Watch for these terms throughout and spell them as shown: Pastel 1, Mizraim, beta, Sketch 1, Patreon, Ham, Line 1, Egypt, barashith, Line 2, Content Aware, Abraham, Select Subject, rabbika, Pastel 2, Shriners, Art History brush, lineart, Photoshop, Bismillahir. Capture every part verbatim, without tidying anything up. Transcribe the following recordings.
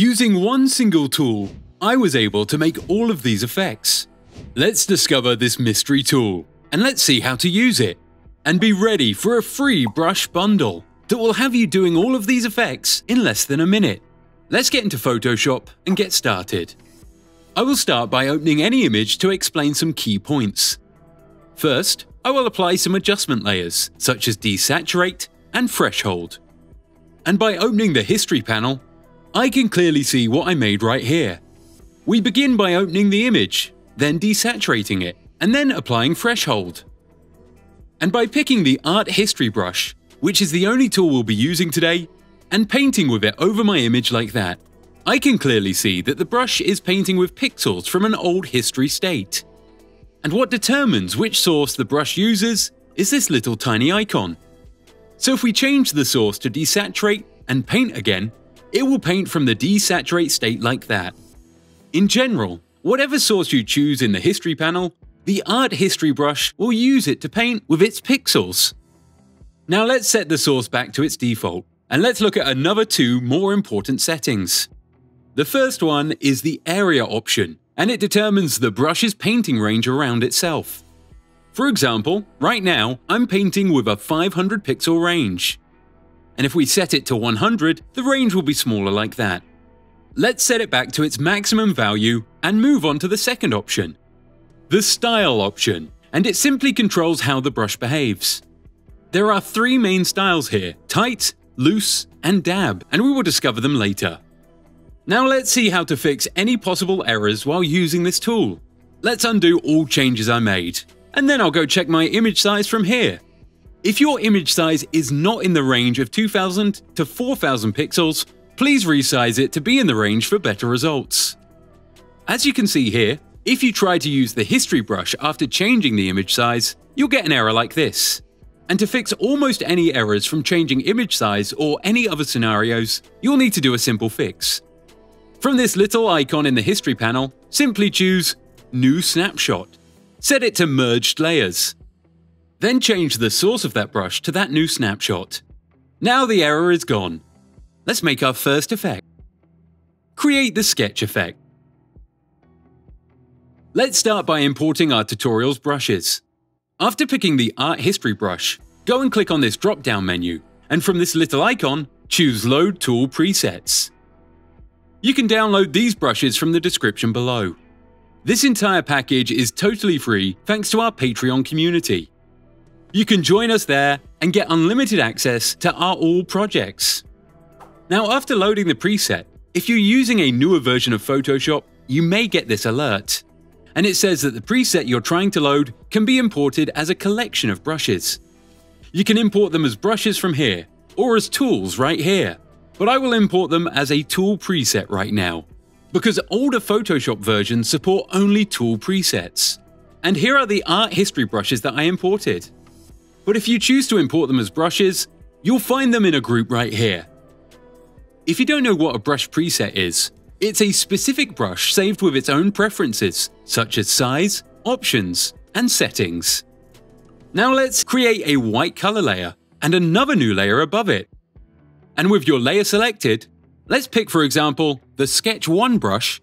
Using one single tool, I was able to make all of these effects. Let's discover this mystery tool, and let's see how to use it. And be ready for a free brush bundle that will have you doing all of these effects in less than a minute. Let's get into Photoshop and get started. I will start by opening any image to explain some key points. First, I will apply some adjustment layers, such as desaturate and threshold. And by opening the history panel, I can clearly see what I made right here. We begin by opening the image, then desaturating it, and then applying threshold. And by picking the Art History brush, which is the only tool we'll be using today, and painting with it over my image like that, I can clearly see that the brush is painting with pixels from an old history state. And what determines which source the brush uses is this little tiny icon. So if we change the source to desaturate and paint again, it will paint from the desaturate state like that. In general, whatever source you choose in the history panel, the Art History brush will use it to paint with its pixels. Now let's set the source back to its default, and let's look at another two more important settings. The first one is the area option, and it determines the brush's painting range around itself. For example, right now, I'm painting with a five hundred pixel range. And if we set it to one hundred, the range will be smaller like that. Let's set it back to its maximum value and move on to the second option, the style option, and it simply controls how the brush behaves. There are three main styles here, tight, loose, and dab, and we will discover them later. Now let's see how to fix any possible errors while using this tool. Let's undo all changes I made, and then I'll go check my image size from here. If your image size is not in the range of two thousand to four thousand pixels, please resize it to be in the range for better results. As you can see here, if you try to use the history brush after changing the image size, you'll get an error like this. And to fix almost any errors from changing image size or any other scenarios, you'll need to do a simple fix. From this little icon in the history panel, simply choose New Snapshot. Set it to Merged Layers. Then change the source of that brush to that new snapshot. Now the error is gone. Let's make our first effect. Create the sketch effect. Let's start by importing our tutorial's brushes. After picking the Art History brush, go and click on this drop-down menu, and from this little icon, choose Load Tool Presets. You can download these brushes from the description below. This entire package is totally free thanks to our Patreon community. You can join us there and get unlimited access to our all projects. Now after loading the preset, if you're using a newer version of Photoshop, you may get this alert. And it says that the preset you're trying to load can be imported as a collection of brushes. You can import them as brushes from here, or as tools right here. But I will import them as a tool preset right now, because older Photoshop versions support only tool presets. And here are the Art History brushes that I imported. But if you choose to import them as brushes, you'll find them in a group right here. If you don't know what a brush preset is, it's a specific brush saved with its own preferences, such as size, options, and settings. Now let's create a white color layer and another new layer above it. And with your layer selected, let's pick, for example, the Sketch one brush.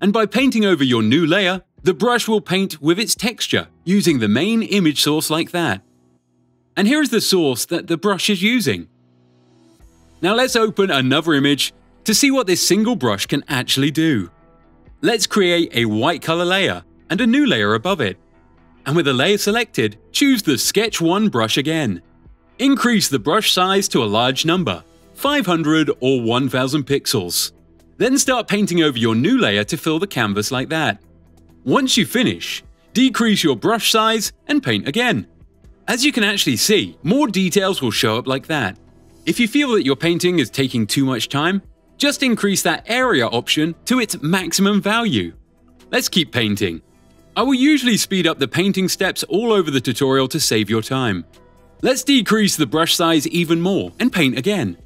And by painting over your new layer, the brush will paint with its texture, using the main image source like that. And here is the source that the brush is using. Now let's open another image to see what this single brush can actually do. Let's create a white color layer and a new layer above it. And with the layer selected, choose the Sketch one brush again. Increase the brush size to a large number, five hundred or one thousand pixels. Then start painting over your new layer to fill the canvas like that. Once you finish, decrease your brush size and paint again. As you can actually see, more details will show up like that. If you feel that your painting is taking too much time, just increase that area option to its maximum value. Let's keep painting. I will usually speed up the painting steps all over the tutorial to save your time. Let's decrease the brush size even more and paint again.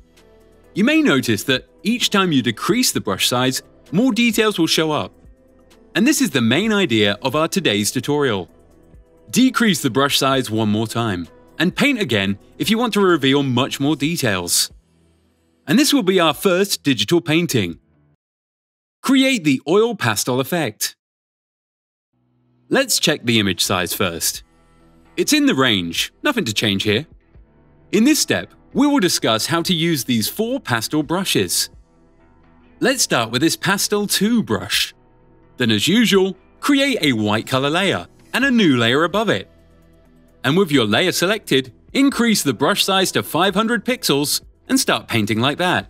You may notice that each time you decrease the brush size, more details will show up. And this is the main idea of our today's tutorial. Decrease the brush size one more time, and paint again if you want to reveal much more details. And this will be our first digital painting. Create the oil pastel effect. Let's check the image size first. It's in the range, nothing to change here. In this step, we will discuss how to use these four pastel brushes. Let's start with this Pastel two brush. Then as usual, create a white color layer and a new layer above it. And with your layer selected, increase the brush size to five hundred pixels and start painting like that.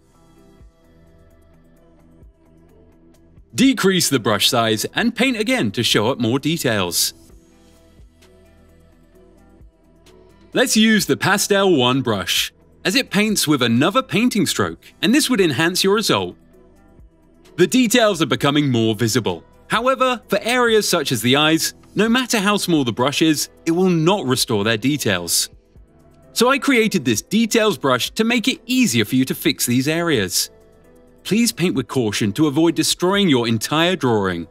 Decrease the brush size and paint again to show up more details. Let's use the Pastel one brush, as it paints with another painting stroke, and this would enhance your result. The details are becoming more visible. However, for areas such as the eyes, no matter how small the brush is, it will not restore their details. So I created this details brush to make it easier for you to fix these areas. Please paint with caution to avoid destroying your entire drawing.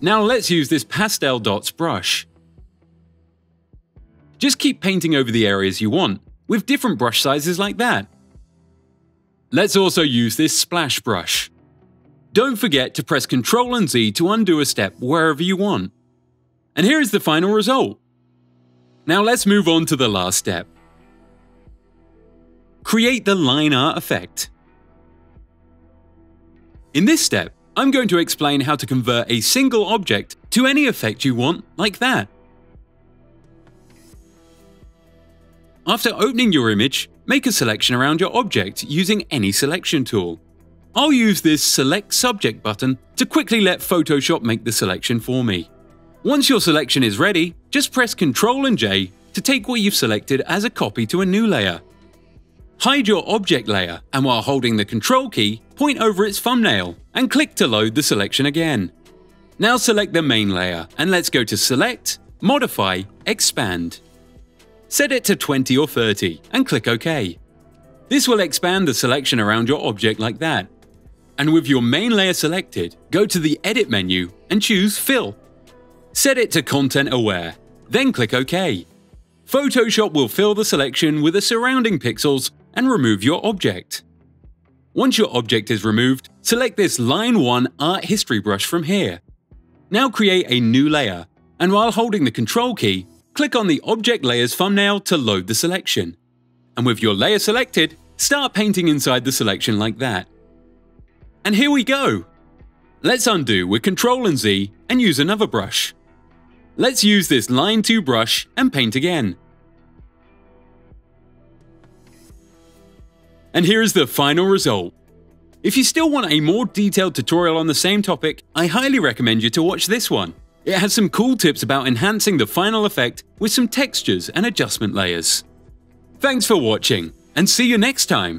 Now let's use this pastel dots brush. Just keep painting over the areas you want, with different brush sizes like that. Let's also use this splash brush. Don't forget to press Ctrl and Z to undo a step wherever you want. And here is the final result. Now let's move on to the last step. Create the line art effect. In this step, I'm going to explain how to convert a single object to any effect you want, like that. After opening your image, make a selection around your object using any selection tool. I'll use this Select Subject button to quickly let Photoshop make the selection for me. Once your selection is ready, just press Ctrl and J to take what you've selected as a copy to a new layer. Hide your object layer, and while holding the Ctrl key, point over its thumbnail and click to load the selection again. Now select the main layer, and let's go to Select, Modify, Expand. Set it to twenty or thirty, and click OK. This will expand the selection around your object like that. And with your main layer selected, go to the Edit menu and choose Fill. Set it to Content Aware, then click OK. Photoshop will fill the selection with the surrounding pixels and remove your object. Once your object is removed, select this Line one Art History brush from here. Now create a new layer, and while holding the Control key, click on the Object Layer's thumbnail to load the selection. And with your layer selected, start painting inside the selection like that. And here we go! Let's undo with Control and Z and use another brush. Let's use this Line two brush and paint again. And here is the final result. If you still want a more detailed tutorial on the same topic, I highly recommend you to watch this one. It has some cool tips about enhancing the final effect with some textures and adjustment layers. Thanks for watching, and see you next time!